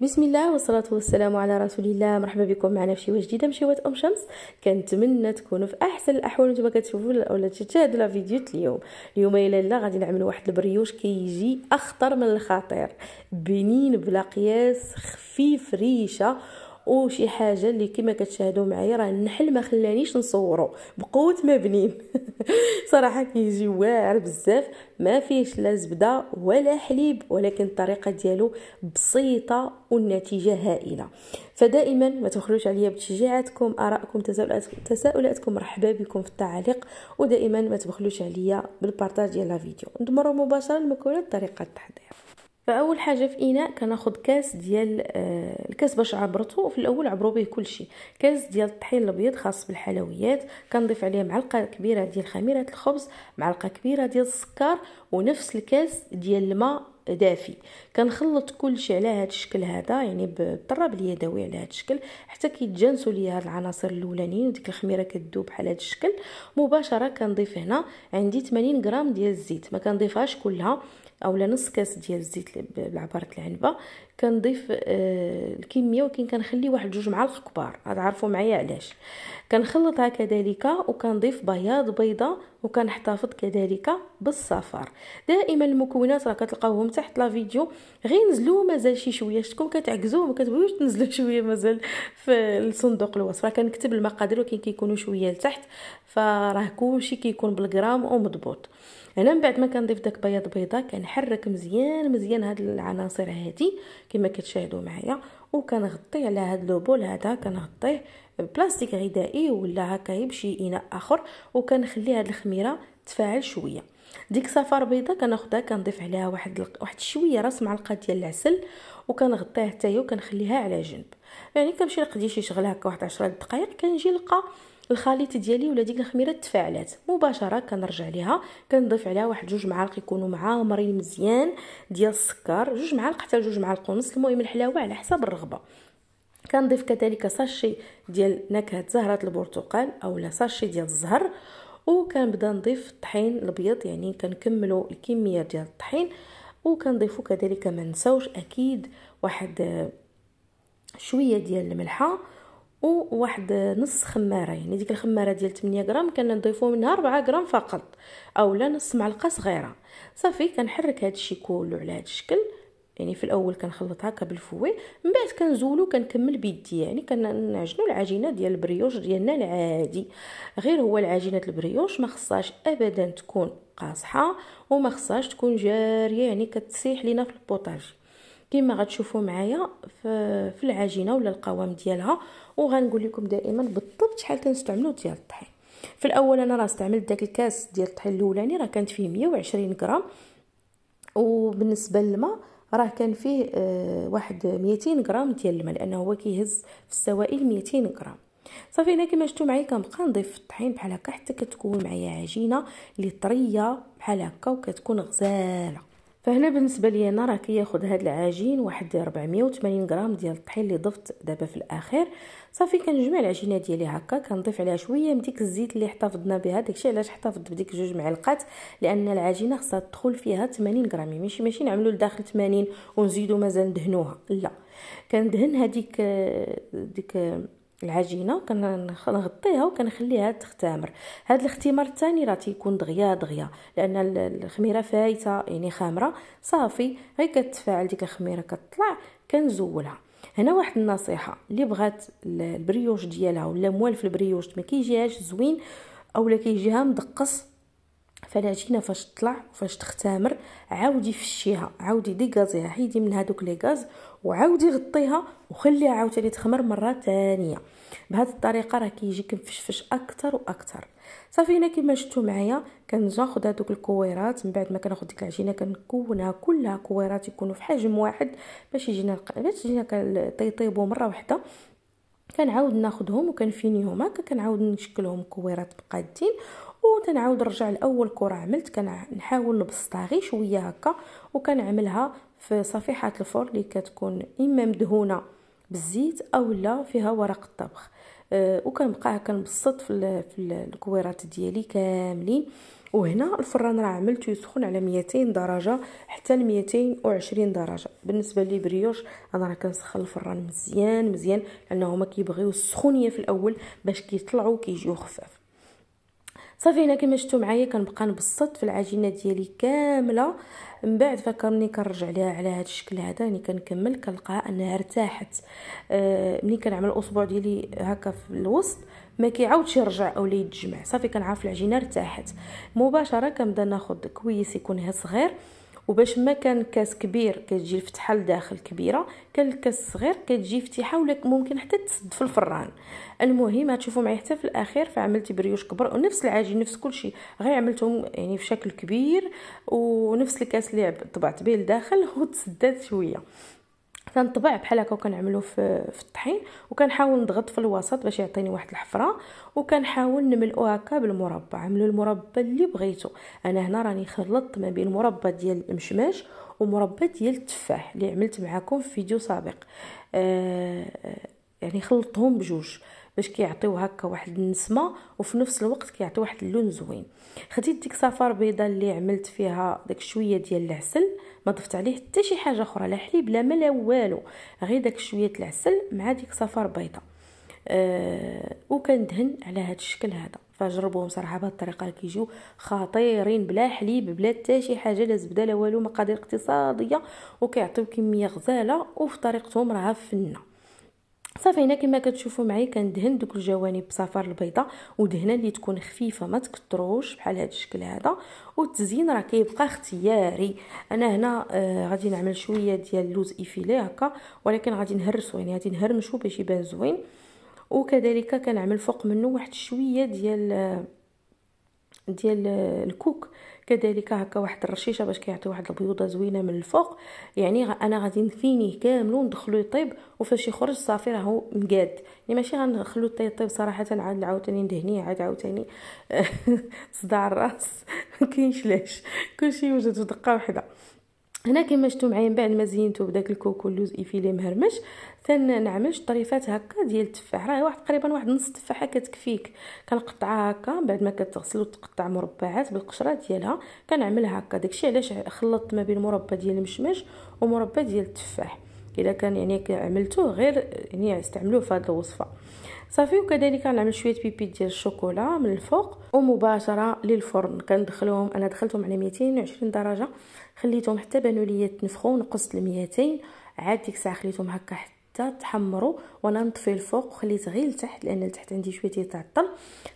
بسم الله والصلاة والسلام على رسول الله. مرحبا بكم معنا في شهيوات جديده من شهيوات ام شمس. كنتمنى تكونوا في احسن الاحوال وانتم كتشوفوا ولا تشاهدوا لا فيديو اليوم يا لاله. غادي نعملوا واحد البريوش كيجي اخطر من الخطير، بنين بلا قياس، خفيف ريشه وشي حاجه اللي كما كتشاهدوا معايا راه النحل ما خلانيش نصورو بقوه ما بنين. صراحه كيجي واعر بزاف، ما فيهش لا زبده ولا حليب، ولكن الطريقه ديالو بسيطه والنتيجه هائله. فدائما ما تخرجوش عليا بتشجيعاتكم، ارائكم، تساؤلاتكم مرحبا بكم في التعليق، ودائما ما تبخلوش عليا بالبارطاج ديال لا فيديو. ندمروا مباشره المكونات بطريقه التحضير. فاول حاجه في اناء كناخذ كاس ديال الكاس باش عبرته في الاول، عبروا به كلشي. كاس ديال الطحين الابيض خاص بالحلويات، كنضيف عليه معلقه كبيره ديال خميره الخبز، معلقه كبيره ديال السكر، ونفس الكاس ديال الماء دافي. كنخلط كلشي على هذا الشكل هذا، يعني بالطراب اليدوي على هذا الشكل حتى كيتجانسوا لي هاد العناصر الاولانيين وديك الخميره كتذوب بحال هذا الشكل. مباشره كنضيف هنا عندي 80 غرام ديال الزيت، ما كنضيفهاش كلها اولا نص كاس ديال الزيت بالعباره العنبه. كنضيف الكميه ولكن كنخلي واحد جوج معالق كبار، غتعرفوا معايا علاش. كنخلطها كذلك وكنضيف بياض بيضه، وكنحتفظ كذلك بالصفار. دائما المكونات راه كتلقاوهم تحت لا فيديو، غير نزلوا مازال شي شويه، شتكم كتعكزوا ما كتبغيوش تنزلوا شويه مازال في الصندوق الوصف. راه كنكتب المقادير ولكن كيكونوا شويه لتحت، فراه كلشي كيكون بالغرام ومضبوط. هنا من بعد ما كنضيف داك بياض بيضه كنحرك مزيان مزيان هاد العناصر هادي كما كتشاهدوا معايا، وكنغطي على هاد لوبول هذا، كنغطيه بلاستيك غذائي ولا هكا بشي اناء اخر، وكنخلي هاد الخميره تفاعل شويه. ديك صفار بيضه كناخدها كنضيف عليها واحد شويه راس معلقه ديال العسل، وكنغطيها حتى هي وكنخليها على جنب. يعني كنمشي نقضي شي شغل هكا واحد 10 دقائق، كنجي نلقى الخليط ديالي ولا ديك الخميره تفاعلات، مباشره كنرجع ليها كنضيف عليها واحد جوج معالق يكونوا معامرين مزيان ديال السكر، جوج معالق حتى جوج معالق ونص، المهم الحلاوه على حسب الرغبه. كنضيف كذلك ساشي ديال نكهه زهره البرتقال اولا ساشي ديال الزهر، وكنبدا نضيف الطحين الابيض، يعني كنكملوا الكميه ديال الطحين، وكنضيفوا كذلك ما نساوش اكيد واحد شويه ديال الملحه وواحد نص خماره، يعني ديك الخماره ديال 8 غرام كنضيفو منها 4 غرام فقط اولا نص معلقه صغيره. صافي كنحرك هادشي كله على هاد الشكل، يعني في الاول كنخلط هكا بالفوي، من بعد كنزولو كنكمل بيدي، يعني كنعجنوا العجينه ديال البريوش ديالنا العادي. غير هو العجينه البريوش ما خصهاش ابدا تكون قاصحه وما خصهاش تكون جاريه، يعني كتسيح لينا في البوطاج كما غتشوفوا معايا في العجينه ولا القوام ديالها. وغنقول لكم دائما بالضبط شحال كنستعملوا ديال الطحين. في الاول انا راه استعملت داك الكاس ديال الطحين الاولاني، راه كانت فيه 120 غرام، وبالنسبه للماء راه كان فيه واحد 200 غرام ديال الماء، لانه هو كيهز في السوائل 200 غرام. صافي هنا كما شفتوا معايا كنبقى نضيف الطحين بحال هكا حتى كتكون معايا عجينه اللي طريه بحال هكا وكتكون غزاله. فهنا بالنسبه لي انا راه كياخذ هاد العجين واحد 480 غرام ديال الطحين اللي ضفت دابا في الاخير. صافي كنجمع العجينه ديالي هكا، كنضيف عليها شويه من ديك الزيت اللي احتفظنا بها، داكشي علاش احتفظت بديك جوج معلقات، لان العجينه خصها تدخل فيها 80 غرام، ماشي نعملوا لداخل 80 ونزيدوا مازال ندهنوها، لا كندهن هذيك العجينه كنغطيها وكنخليها تختمر. هذا الاختمار الثاني راه تيكون دغيا دغيا لان الخميره فايته يعني خامره. صافي غير كتفاعل ديك الخميره كتطلع كنزولها. هنا واحد النصيحه، اللي بغات البريوش ديالها ولا موالف البريوش ما كيجيهاش زوين اولا كيجيها مدقص، فالعجينه فاش تطلع فاش تختمر عاودي فشيها، عاودي ديغازيها، حيدي من هذوك لي غاز وعاودي غطيها وخليها عاوتاني تخمر مره ثانيه. بهذه الطريقه راه كيجي كنفشفش اكثر واكثر. صافي هنا كما شفتوا معايا كناخذ هذوك الكويرات، من بعد ما كناخذ ديك العجينه كنكونها كلها كويرات يكونوا في حجم واحد باش يجينا طيطيبو مره واحده. كنعاود ناخذهم وكنفينيهم هكا، كنعاود نشكلهم كويرات مقادين، وتنعاود نرجع لاول كره عملت، كنحاول نبسطها غير شويه هكا، وكنعملها في صفيحات الفرن اللي كتكون اما مدهونه بالزيت اولا فيها ورق الطبخ، وكنبقى هكا نبسط في الكويرات ديالي كاملين. وهنا الفران راه عملته يسخن على 200 درجه حتى ل 220 درجه. بالنسبه لي بريوش انا راه كنسخن الفران مزيان لانه هما كيبغيو السخونيه في الاول باش كيطلعوا كيجيو خفاف. صافي هنا كما شفتوا معايا كنبقى نبسط في العجينه ديالي كامله، من بعد فكرني كنرجع ليها على هذا الشكل هذا، يعني كنكمل كنلقاها انها ارتاحت. ملي كنعمل الاصبع ديالي هكا في الوسط ما كيعاودش يرجع اولا يتجمع، صافي كنعرف العجينه ارتاحت. مباشره كنبدا ناخذ كويس يكون صغير، وباش ما كان كاس كبير كتجي الفتحه لداخل كبيره، كان الكاس صغير كتجي فتحه ولا ممكن حتى تسد في الفران. المهم هتشوفوا معايا حتى في الاخير فعملت بريوش كبر، ونفس العجين نفس كل شيء، غير عملتهم يعني في شكل كبير ونفس الكاس اللي طبعت به لداخل وتسدات شويه. كنطبع بحال هكا وكنعملو في الطحين، وكنحاول نضغط في الوسط باش يعطيني واحد الحفره، وكنحاول نملؤو هكا بالمربى. عملوا المربى اللي بغيتو، انا هنا راني خلطت ما بين مربى ديال المشماش ومربى ديال التفاح اللي عملت معاكم في فيديو سابق، يعني خلطتهم بجوج باش كيعطيو هكا واحد النسمه وفي نفس الوقت كيعطيو واحد اللون زوين. خديت ديك صفار بيضه اللي عملت فيها داك شويه ديال العسل، ما ضفت عليه حتى شي حاجه اخرى، لا حليب لا ما لا والو، غير داك شويه العسل مع ديك صفار بيضه، وكندهن على هذا الشكل هذا. فجربوهم صراحه بهذه الطريقه كيجيو خطيرين، بلا حليب بلا حتى شي حاجه، لا زبده لا والو، مقادير اقتصاديه وكيعطيو كميه غزاله، وفي طريقتهم راه فنه. صافي هنا كما كتشوفوا معايا كندهن دوك الجوانب بصفار البيضه، ودهنه اللي تكون خفيفه ما تكتروش بحال هذا الشكل هذا، والتزيين راه كيبقى اختياري. انا هنا غادي نعمل شويه ديال اللوز ايفيلي هكا، ولكن غادي نهرسو، يعني غادي نهرمشو باش يبان زوين، وكذلك كنعمل فوق منه واحد شويه ديال الكوك، كذلك هكا واحد الرشيشه باش كيعطي واحد البيوضه زوينه من الفوق. يعني انا غادي نفينيه كامل وندخلو يطيب، وفاش يخرج صافي راهو مقاد، يعني ماشي غنخلو يطيب صراحه عاد عاوتاني ندهنيه عاد عاوتاني صداع الراس ما كاينش لاش، كلشي وجدو دقه وحده. هنا كما شفتوا معايا من بعد ما زينته بداك الكوكو واللوز ايفيلي مهرمش، تنعمل طريفات هكا ديال التفاح، راه واحد تقريبا واحد نص تفاحه كتكفيك. كنقطعها هكا بعد ما كتغسل وتقطع مربعات بالقشره ديالها، كنعمل هكا. داكشي علاش خلطت ما بين مربى ديال المشماش ومربى ديال التفاح، الا كان يعني عملتوه غير يعني استعملوه في هذه الوصفه صافي. وكذلك نعمل شويه بيبي ديال الشوكولا من الفوق، ومباشره للفرن كندخلوهم. انا دخلتهم على 220 درجه، خليتهم حتى بانوا لي يتنفخوا، نقصت ل 200، عاد ديك الساعه خليتهم هكا حتى تحمروا، وانا نطفي الفوق وخليت غير لتحت لان لتحت عندي شويه يتعطل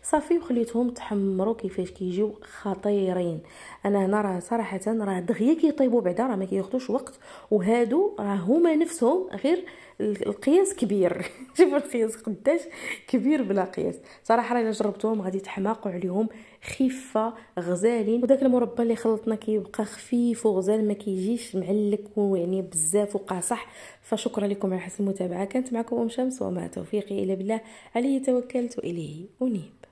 صافي، وخليتهم تحمروا كيفاش كيجيو خطيرين. انا هنا راه صراحه راه دغيا كيطيبوا بعدا، راه ما كياخذوش وقت، وهادو راه هما نفسهم غير القياس كبير شوفوا القياس قداش كبير بلا قياس صراحه. راه الا جربتوهم غادي تحماقوا عليهم، خفه غزالين، وداك المربى اللي خلطنا كيبقى خفيف وغزال، ما كيجيش معلك ويعني بزاف وقاصح. فشكرا لكم على حسن المتابعه، كانت معكم ام شمس، وما توفيقي الا بالله، عليه توكلت واليه انيب.